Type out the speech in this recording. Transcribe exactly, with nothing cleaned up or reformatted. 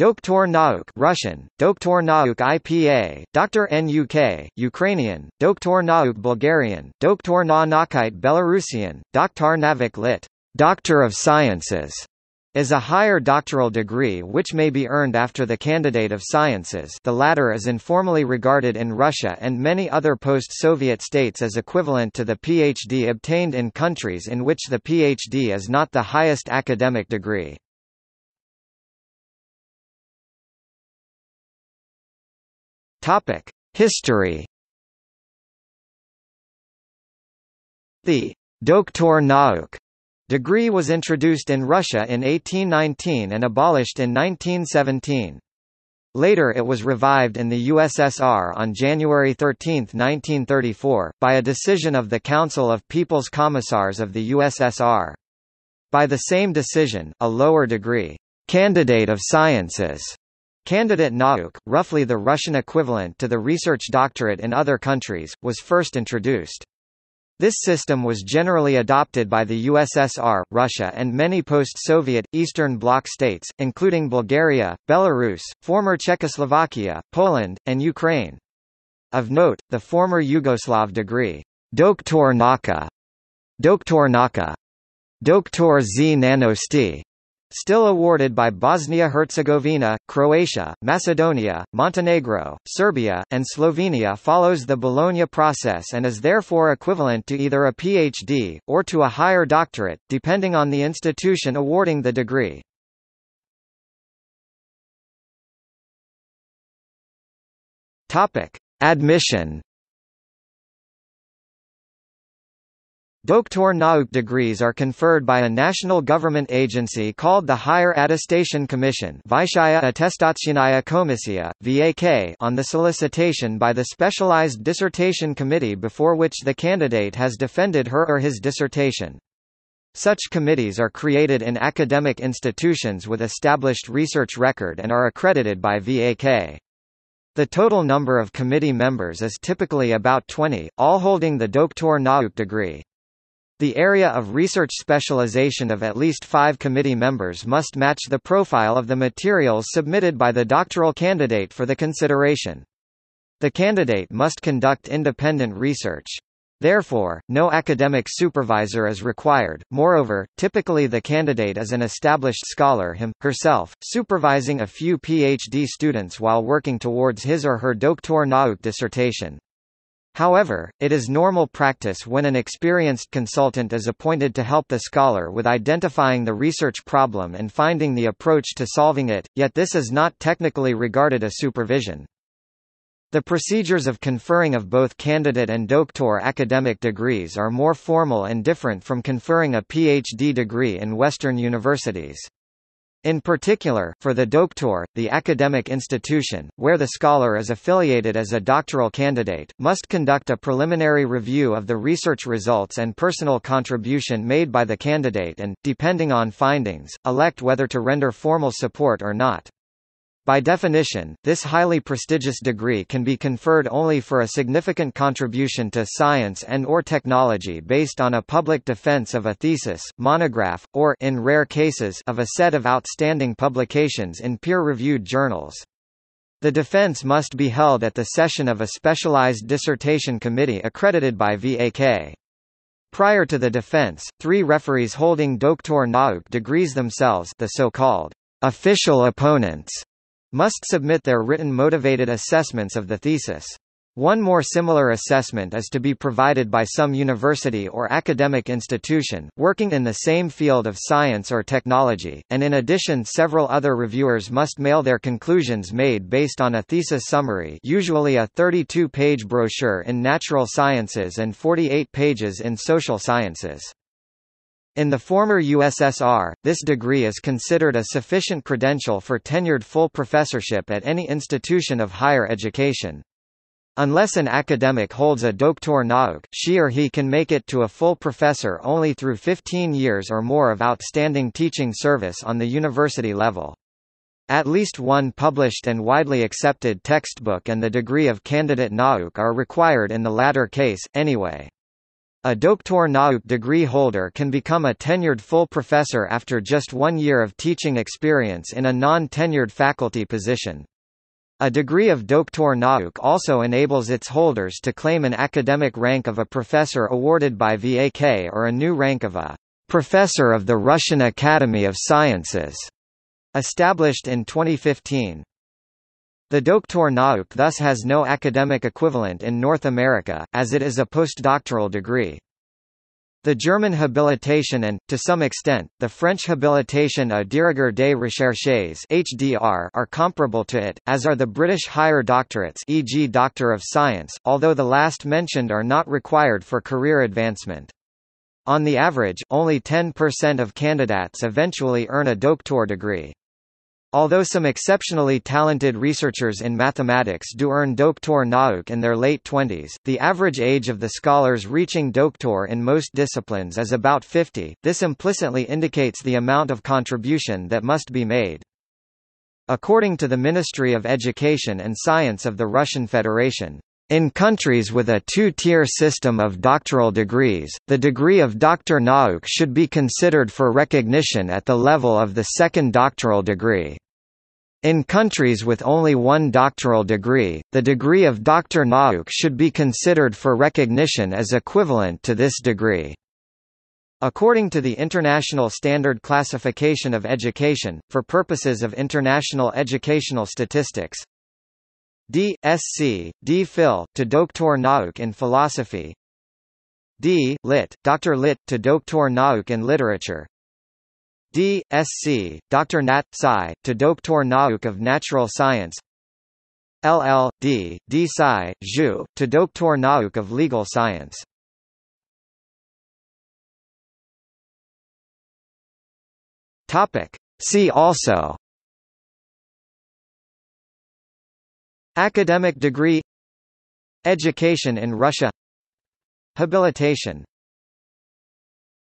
Doktor nauk Russian, Doktor nauk I P A, Doctor N U K, Ukrainian, Doktor nauk Bulgarian, Doktor na naukite Belarusian, Doktor navik lit. Doctor of Sciences, is a higher doctoral degree which may be earned after the Candidate of Sciences. The latter is informally regarded in Russia and many other post-Soviet states as equivalent to the PhD obtained in countries in which the PhD is not the highest academic degree. History. The Doktor nauk degree was introduced in Russia in eighteen nineteen and abolished in nineteen seventeen. Later it was revived in the U S S R on January thirteenth nineteen thirty-four, by a decision of the Council of People's Commissars of the U S S R. By the same decision, a lower degree, Candidate of Sciences, Candidate nauk, roughly the Russian equivalent to the research doctorate in other countries, was first introduced. This system was generally adopted by the U S S R, Russia and many post-Soviet, Eastern Bloc states, including Bulgaria, Belarus, former Czechoslovakia, Poland, and Ukraine. Of note, the former Yugoslav degree, Doktor nauka, Doktor nauka, Doktor z nanosti, still awarded by Bosnia-Herzegovina, Croatia, Macedonia, Montenegro, Serbia, and Slovenia, follows the Bologna process and is therefore equivalent to either a PhD, or to a higher doctorate, depending on the institution awarding the degree. Admission. Doktor nauk degrees are conferred by a national government agency called the Higher Attestation Commission on the solicitation by the Specialized Dissertation Committee before which the candidate has defended her or his dissertation. Such committees are created in academic institutions with established research record and are accredited by V A K. The total number of committee members is typically about twenty, all holding the Doktor nauk degree. The area of research specialization of at least five committee members must match the profile of the materials submitted by the doctoral candidate for the consideration. The candidate must conduct independent research. Therefore, no academic supervisor is required. Moreover, typically the candidate is an established scholar him, herself, supervising a few PhD students while working towards his or her Doktor nauk dissertation. However, it is normal practice when an experienced consultant is appointed to help the scholar with identifying the research problem and finding the approach to solving it, yet this is not technically regarded as supervision. The procedures of conferring of both candidate and doctor academic degrees are more formal and different from conferring a PhD degree in Western universities. In particular, for the doktor, the academic institution, where the scholar is affiliated as a doctoral candidate, must conduct a preliminary review of the research results and personal contribution made by the candidate and, depending on findings, elect whether to render formal support or not. By definition, this highly prestigious degree can be conferred only for a significant contribution to science and or technology based on a public defense of a thesis, monograph, or in rare cases, of a set of outstanding publications in peer-reviewed journals. The defense must be held at the session of a specialized dissertation committee accredited by V A K. Prior to the defense, three referees holding Doktor nauk degrees themselves, the so-called official opponents, must submit their written motivated assessments of the thesis. One more similar assessment is to be provided by some university or academic institution, working in the same field of science or technology, and in addition several other reviewers must mail their conclusions made based on a thesis summary, usually a thirty-two page brochure in natural sciences and forty-eight pages in social sciences. In the former U S S R, this degree is considered a sufficient credential for tenured full professorship at any institution of higher education. Unless an academic holds a Doktor nauk, she or he can make it to a full professor only through fifteen years or more of outstanding teaching service on the university level. At least one published and widely accepted textbook and the degree of Candidate nauk are required in the latter case, anyway. A Doktor nauk degree holder can become a tenured full professor after just one year of teaching experience in a non-tenured faculty position. A degree of Doktor nauk also enables its holders to claim an academic rank of a professor awarded by V A K or a new rank of a Professor of the Russian Academy of Sciences, established in twenty fifteen. The Doktor nauk thus has no academic equivalent in North America, as it is a postdoctoral degree. The German habilitation and, to some extent, the French habilitation à diriger des recherches (H D R) are comparable to it, as are the British higher doctorates for example Doctor of Science, although the last mentioned are not required for career advancement. On the average, only ten percent of candidates eventually earn a doctor degree. Although some exceptionally talented researchers in mathematics do earn Doktor nauk in their late twenties, the average age of the scholars reaching doctor in most disciplines is about fifty. This implicitly indicates the amount of contribution that must be made. According to the Ministry of Education and Science of the Russian Federation, in countries with a two-tier system of doctoral degrees, the degree of Doktor nauk should be considered for recognition at the level of the second doctoral degree. In countries with only one doctoral degree, the degree of Doktor nauk should be considered for recognition as equivalent to this degree. According to the International Standard Classification of Education, for purposes of international educational statistics, D.Sc., D.Phil, to Doktor nauk in philosophy, D. Lit., Doctor Lit., to Doktor nauk in literature, D.Sc., Doctor Nat. Sci., to Doktor nauk of natural science, L L D., D.Sci., Zhu., to Doktor nauk of legal science. See also: Academic degree, Education in Russia, Habilitation.